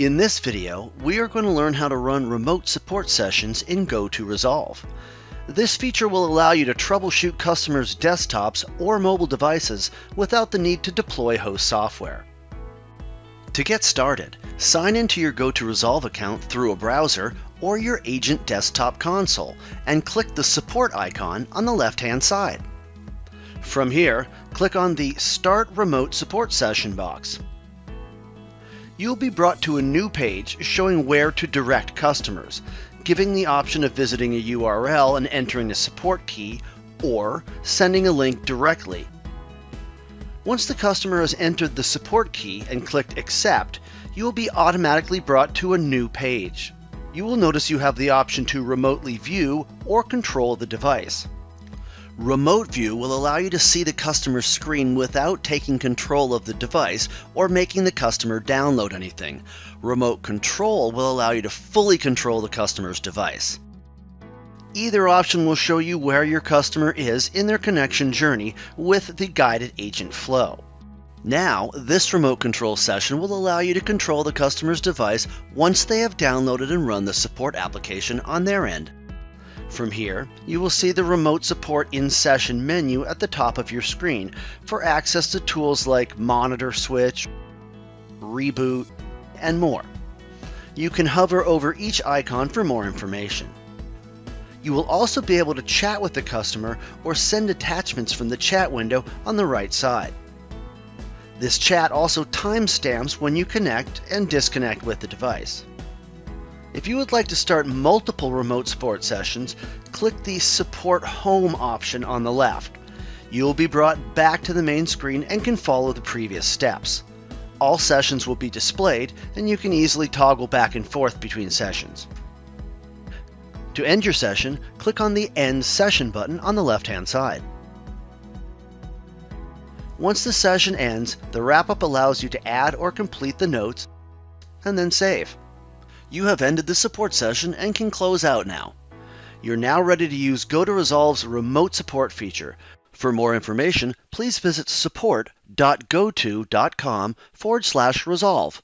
In this video, we are going to learn how to run remote support sessions in GoTo Resolve. This feature will allow you to troubleshoot customers' desktops or mobile devices without the need to deploy host software. To get started, sign into your GoTo Resolve account through a browser or your agent desktop console and click the support icon on the left-hand side. From here, click on the Start Remote Support Session box. You'll be brought to a new page showing where to direct customers, giving the option of visiting a URL and entering a support key or sending a link directly. Once the customer has entered the support key and clicked Accept, you will be automatically brought to a new page. You will notice you have the option to remotely view or control the device. Remote view will allow you to see the customer's screen without taking control of the device or making the customer download anything. Remote control will allow you to fully control the customer's device. Either option will show you where your customer is in their connection journey with the guided agent flow. Now, this remote control session will allow you to control the customer's device once they have downloaded and run the support application on their end. From here, you will see the Remote Support in Session menu at the top of your screen for access to tools like Monitor Switch, Reboot, and more. You can hover over each icon for more information. You will also be able to chat with the customer or send attachments from the chat window on the right side. This chat also timestamps when you connect and disconnect with the device. If you would like to start multiple remote support sessions, click the Support Home option on the left. You will be brought back to the main screen and can follow the previous steps. All sessions will be displayed, and you can easily toggle back and forth between sessions. To end your session, click on the End Session button on the left-hand side. Once the session ends, the wrap-up allows you to add or complete the notes, and then save. You have ended the support session and can close out now. You're now ready to use GoTo Resolve's remote support feature. For more information, please visit support.goto.com/resolve.